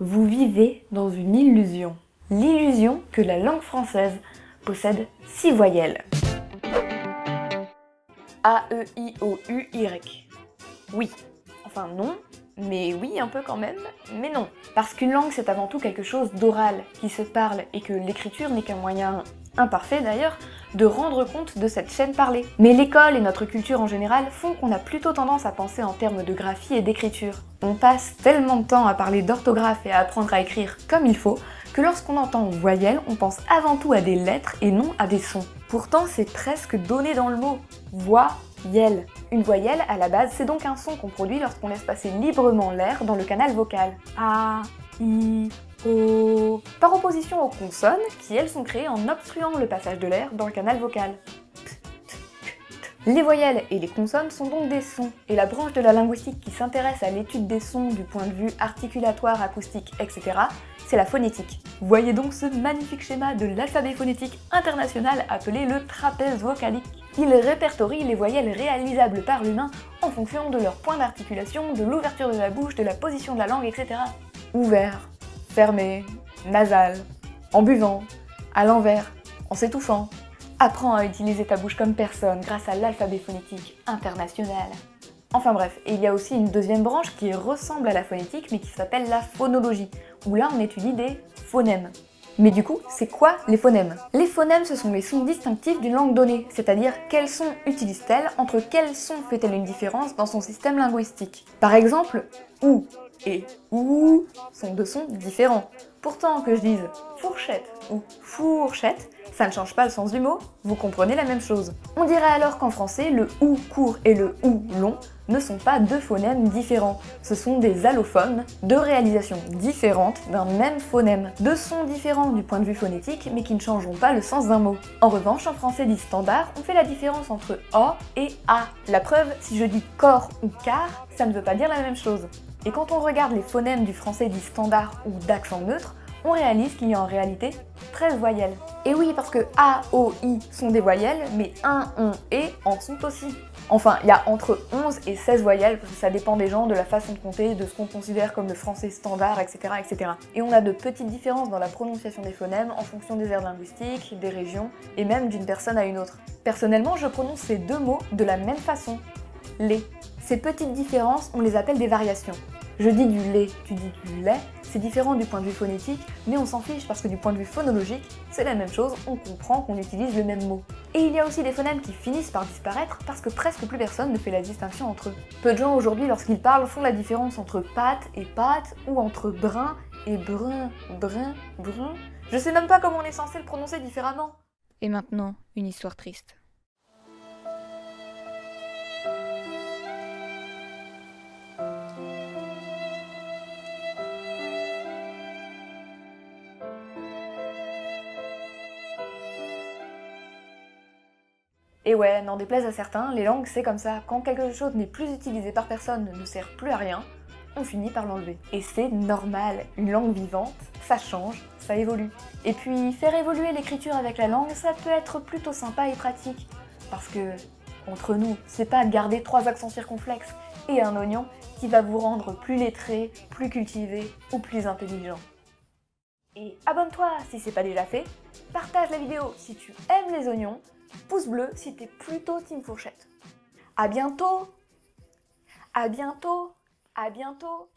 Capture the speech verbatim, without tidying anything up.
vous vivez dans une illusion. L'illusion que la langue française possède six voyelles. A, E, I, O, U, Y. Oui. Enfin non, mais oui un peu quand même, mais non. Parce qu'une langue c'est avant tout quelque chose d'oral, qui se parle, et que l'écriture n'est qu'un moyen, imparfait d'ailleurs, de rendre compte de cette chaîne parlée. Mais l'école et notre culture en général font qu'on a plutôt tendance à penser en termes de graphie et d'écriture. On passe tellement de temps à parler d'orthographe et à apprendre à écrire comme il faut, que lorsqu'on entend voyelle, on pense avant tout à des lettres et non à des sons. Pourtant c'est presque donné dans le mot, voyelle. Une voyelle à la base c'est donc un son qu'on produit lorsqu'on laisse passer librement l'air dans le canal vocal. A, I, O. Par opposition aux consonnes qui elles sont créées en obstruant le passage de l'air dans le canal vocal. Les voyelles et les consonnes sont donc des sons, et la branche de la linguistique qui s'intéresse à l'étude des sons du point de vue articulatoire, acoustique, et cetera, c'est la phonétique. Voyez donc ce magnifique schéma de l'alphabet phonétique international appelé le trapèze vocalique. Il répertorie les voyelles réalisables par l'humain en fonction de leur point d'articulation, de l'ouverture de la bouche, de la position de la langue, et cetera. Ouvert, fermé, nasal, en buvant, à l'envers, en s'étouffant. Apprends à utiliser ta bouche comme personne grâce à l'alphabet phonétique international. Enfin bref, et il y a aussi une deuxième branche qui ressemble à la phonétique mais qui s'appelle la phonologie, où là on étudie des phonèmes. Mais du coup, c'est quoi les phonèmes? Les phonèmes, ce sont les sons distinctifs d'une langue donnée, c'est-à-dire quels sons utilise-t-elle, entre quels sons fait-elle une différence dans son système linguistique. Par exemple, OU et OU sont deux sons différents. Pourtant, que je dise fourchette ou fourchette, ça ne change pas le sens du mot, vous comprenez la même chose. On dirait alors qu'en français, le OU court et le OU long ne sont pas deux phonèmes différents. Ce sont des allophones, deux réalisations différentes d'un même phonème. Deux sons différents du point de vue phonétique, mais qui ne changeront pas le sens d'un mot. En revanche, en français dit standard, on fait la différence entre O et A. La preuve, si je dis corps ou car, ça ne veut pas dire la même chose. Et quand on regarde les phonèmes du français dit standard ou d'accent neutre, on réalise qu'il y a en réalité treize voyelles. Et oui, parce que A, O, I sont des voyelles, mais un, on et en sont aussi. Enfin, il y a entre onze et seize voyelles, parce que ça dépend des gens, de la façon de compter, de ce qu'on considère comme le français standard, et cetera, et cetera. Et on a de petites différences dans la prononciation des phonèmes en fonction des aires linguistiques, des régions, et même d'une personne à une autre. Personnellement, je prononce ces deux mots de la même façon. Les. Ces petites différences, on les appelle des variations. Je dis du lait, tu dis du lait, c'est différent du point de vue phonétique, mais on s'en fiche parce que du point de vue phonologique, c'est la même chose, on comprend qu'on utilise le même mot. Et il y a aussi des phonèmes qui finissent par disparaître parce que presque plus personne ne fait la distinction entre eux. Peu de gens aujourd'hui, lorsqu'ils parlent, font la différence entre pâte et pâte, ou entre brin et brun, brun, brun. Je sais même pas comment on est censé le prononcer différemment. Et maintenant, une histoire triste. Et ouais, n'en déplaise à certains, les langues c'est comme ça, quand quelque chose n'est plus utilisé par personne, ne sert plus à rien, on finit par l'enlever. Et c'est normal, une langue vivante, ça change, ça évolue. Et puis, faire évoluer l'écriture avec la langue, ça peut être plutôt sympa et pratique. Parce que, entre nous, c'est pas garder trois accents circonflexes et un oignon qui va vous rendre plus lettré, plus cultivé ou plus intelligent. Et abonne-toi si c'est pas déjà fait, partage la vidéo si tu aimes les oignons, pouce bleu si t'es plutôt team fourchette. À bientôt. À bientôt. À bientôt.